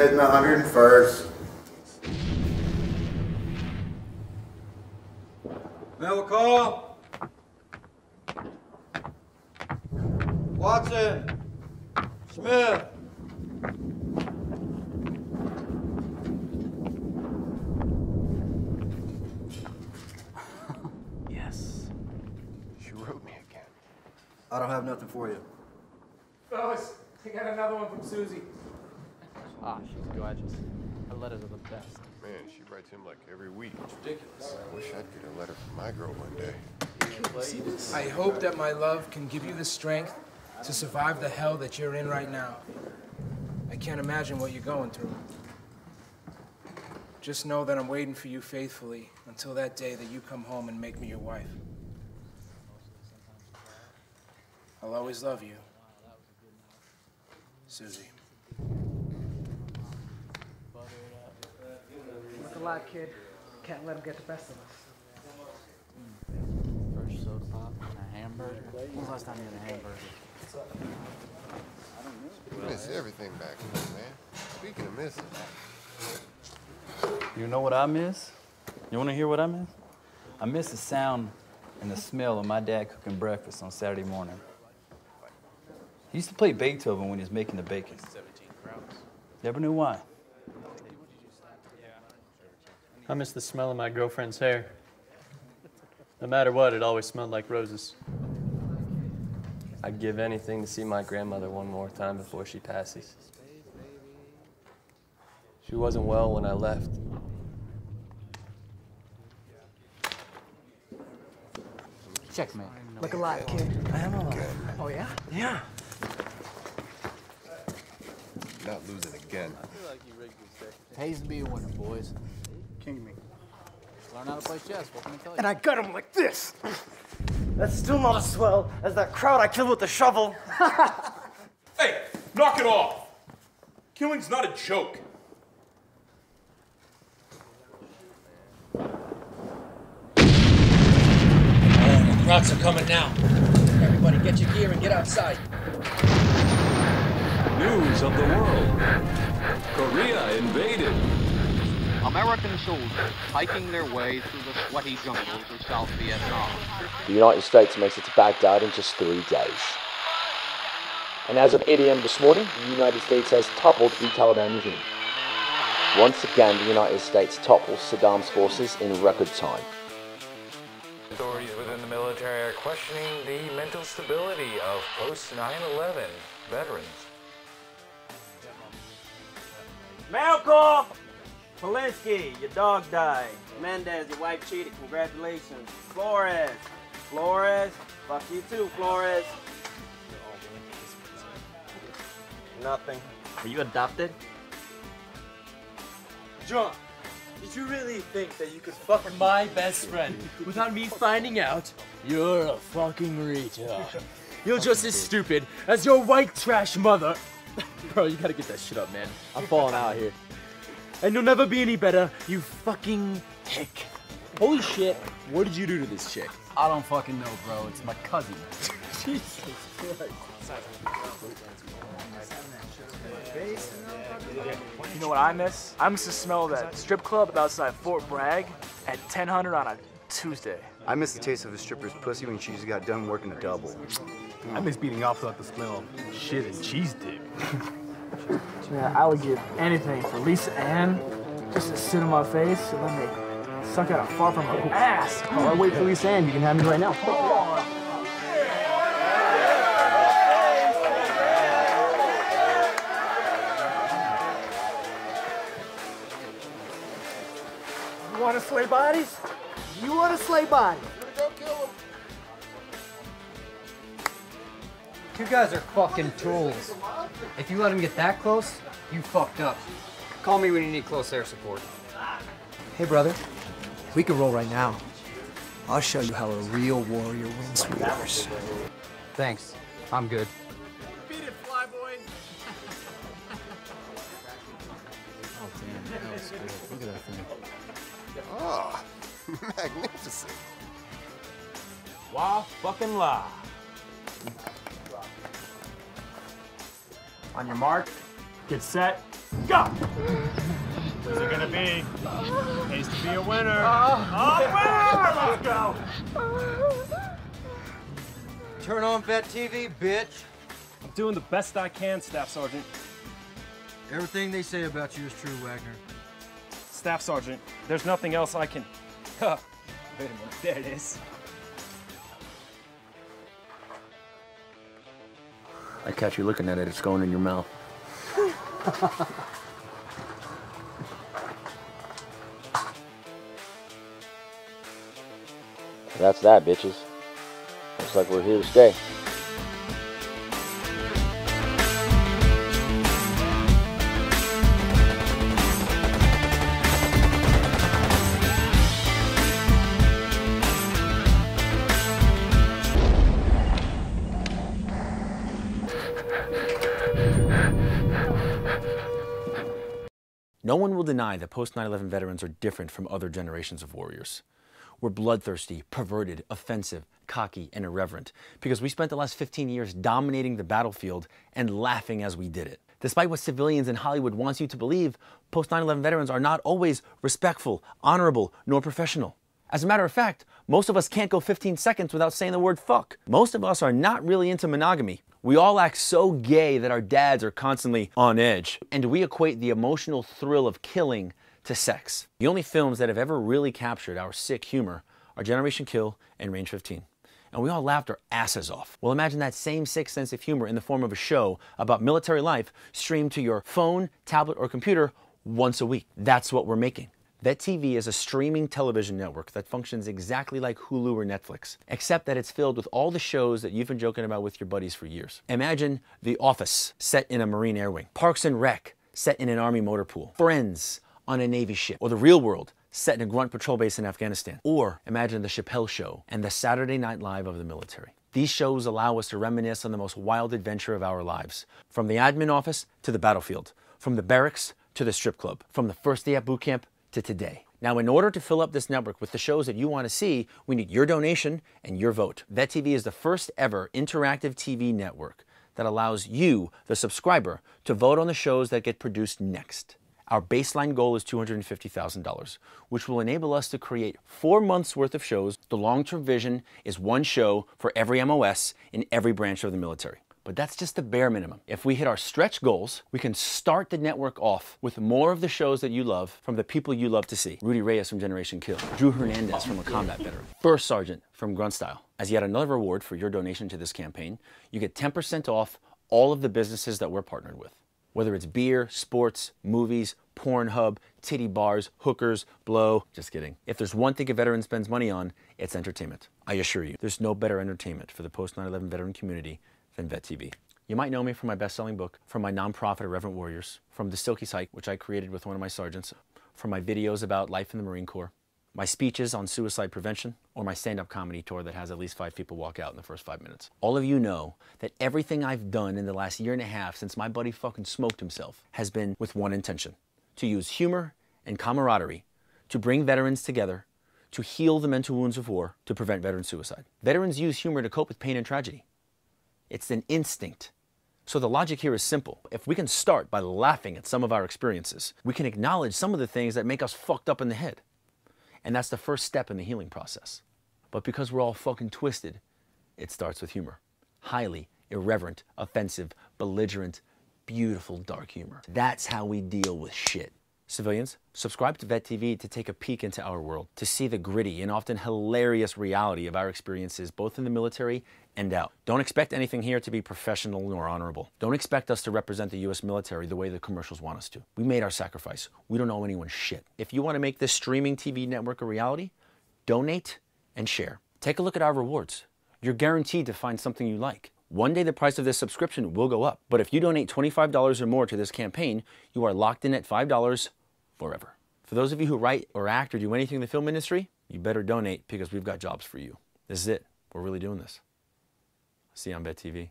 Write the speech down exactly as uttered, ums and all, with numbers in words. heading to one hundred and first. Now call. Watson. Smith. Yes. She wrote me again. I don't have nothing for you. Fellas, I got another one from Susie. Ah, she's gorgeous. Her letters are the best. Man, she writes him like every week. It's ridiculous. I wish I'd get a letter from my girl one day. See this? I hope that my love can give you the strength to survive the hell that you're in right now. I can't imagine what you're going through. Just know that I'm waiting for you faithfully until that day that you come home and make me your wife. I'll always love you, Susie. Look alive, kid. Can't let him get the best of us. Mm. Fresh soda pop and a hamburger. When was the last time you had a hamburger? I don't know. I miss everything back home, man. Speaking of missing. You know what I miss? You want to hear what I miss? I miss the sound and the smell of my dad cooking breakfast on Saturday morning. He used to play Beethoven when he was making the bacon. Never knew why. I miss the smell of my girlfriend's hair. No matter what, it always smelled like roses. I'd give anything to see my grandmother one more time before she passes. She wasn't well when I left. Checkmate. Look alive, kid. I am alive. Oh, yeah? Yeah. Not losing again. Pays to be a winner, boys. King me. Learn how to play chess, what can I tell you? And I got him like this! That's still not as swell as that crowd I killed with the shovel. Hey, knock it off! Killing's not a joke. Oh, the crowds are coming now. Everybody get your gear and get outside. News of the world. Korea invaded. American soldiers hiking their way through the sweaty jungles of South Vietnam. The United States makes it to Baghdad in just three days. And as of eight A M this morning, the United States has toppled the Taliban regime. Once again, the United States topples Saddam's forces in record time. Authorities within the military are questioning the mental stability of post nine eleven veterans. Malcolm! Polinsky, your dog died. Mendez, your wife cheated. Congratulations. Flores. Flores. Fuck you too, Flores. Nothing. Are you adopted? John, did you really think that you could fuck my best friend without me finding out? You're a fucking retard. You're just as stupid as your white trash mother. Bro, you gotta get that shit up, man. I'm falling out here. And you'll never be any better, you fucking tick. Holy shit, what did you do to this chick? I don't fucking know, bro. It's my cousin. Jesus Christ. You know what I miss? I miss the smell of that strip club outside Fort Bragg at ten hundred on a Tuesday. I miss the taste of a stripper's pussy when she just got done working a double. Mm. I miss beating off without the smell of shit and cheese dip. Man, I would give anything for Lisa Ann just to sit on my face and let me suck out a fart from her ass. Oh, I'll wait for Lisa Ann. You can have me right now. Oh. You want to slay bodies? You want to slay bodies? Go kill them. You guys are fucking tools. If you let him get that close, you fucked up. Call me when you need close air support. Hey, brother. We can roll right now. I'll show you how a real warrior wins wars. Thanks. I'm good. Beat it, fly boy. Oh, damn. That was good. Look at that thing. Oh, magnificent. Wah fucking la. On your mark, get set, go! Who's it gonna be? Pays to be a winner. A winner! Let's go! Turn on Vet T V, bitch. I'm doing the best I can, Staff Sergeant. Everything they say about you is true, Wagner. Staff Sergeant, there's nothing else I can... Wait a minute, there it is. I catch you looking at it, it's going in your mouth. That's that, bitches. Looks like we're here to stay. No one will deny that post nine eleven veterans are different from other generations of warriors. We're bloodthirsty, perverted, offensive, cocky, and irreverent because we spent the last fifteen years dominating the battlefield and laughing as we did it. Despite what civilians in Hollywood wants you to believe, post nine eleven veterans are not always respectful, honorable, nor professional. As a matter of fact, most of us can't go fifteen seconds without saying the word fuck. Most of us are not really into monogamy. We all act so gay that our dads are constantly on edge, and we equate the emotional thrill of killing to sex. The only films that have ever really captured our sick humor are Generation Kill and Range fifteen. And we all laughed our asses off. Well, imagine that same sick sense of humor in the form of a show about military life streamed to your phone, tablet, or computer once a week. That's what we're making. Vet T V is a streaming television network that functions exactly like Hulu or Netflix, except that it's filled with all the shows that you've been joking about with your buddies for years. Imagine The Office, set in a Marine air wing. Parks and Rec, set in an Army motor pool. Friends, on a Navy ship. Or The Real World, set in a grunt patrol base in Afghanistan. Or imagine The Chappelle Show and the Saturday Night Live of the military. These shows allow us to reminisce on the most wild adventure of our lives, from the admin office to the battlefield, from the barracks to the strip club, from the first day at boot camp to today. Now, in order to fill up this network with the shows that you want to see, we need your donation and your vote. Vet T V is the first ever interactive T V network that allows you, the subscriber, to vote on the shows that get produced next. Our baseline goal is two hundred fifty thousand dollars, which will enable us to create four months worth of shows. The long-term vision is one show for every M O S in every branch of the military. But that's just the bare minimum. If we hit our stretch goals, we can start the network off with more of the shows that you love from the people you love to see. Rudy Reyes from Generation Kill, Drew Hernandez from A Combat Veteran, First Sergeant from Grunt Style. As yet another reward for your donation to this campaign, you get ten percent off all of the businesses that we're partnered with. Whether it's beer, sports, movies, Pornhub, titty bars, hookers, blow, just kidding. If there's one thing a veteran spends money on, it's entertainment. I assure you, there's no better entertainment for the post nine eleven veteran community than Vet T V. You might know me from my best-selling book, from my nonprofit Irreverent Warriors, from the Silky Psych, which I created with one of my sergeants, from my videos about life in the Marine Corps, my speeches on suicide prevention, or my stand-up comedy tour that has at least five people walk out in the first five minutes. All of you know that everything I've done in the last year and a half since my buddy fucking smoked himself has been with one intention: to use humor and camaraderie to bring veterans together, to heal the mental wounds of war, to prevent veteran suicide. Veterans use humor to cope with pain and tragedy. It's an instinct. So the logic here is simple. If we can start by laughing at some of our experiences, we can acknowledge some of the things that make us fucked up in the head. And that's the first step in the healing process. But because we're all fucking twisted, it starts with humor. Highly irreverent, offensive, belligerent, beautiful dark humor. That's how we deal with shit. Civilians, subscribe to Vet T V to take a peek into our world, to see the gritty and often hilarious reality of our experiences both in the military and out. Don't expect anything here to be professional nor honorable. Don't expect us to represent the U S military the way the commercials want us to. We made our sacrifice. We don't owe anyone shit. If you want to make this streaming T V network a reality, donate and share. Take a look at our rewards. You're guaranteed to find something you like. One day the price of this subscription will go up, but if you donate twenty-five dollars or more to this campaign, you are locked in at five dollars forever. For those of you who write or act or do anything in the film industry, you better donate because we've got jobs for you. This is it. We're really doing this. See you on Vet T V.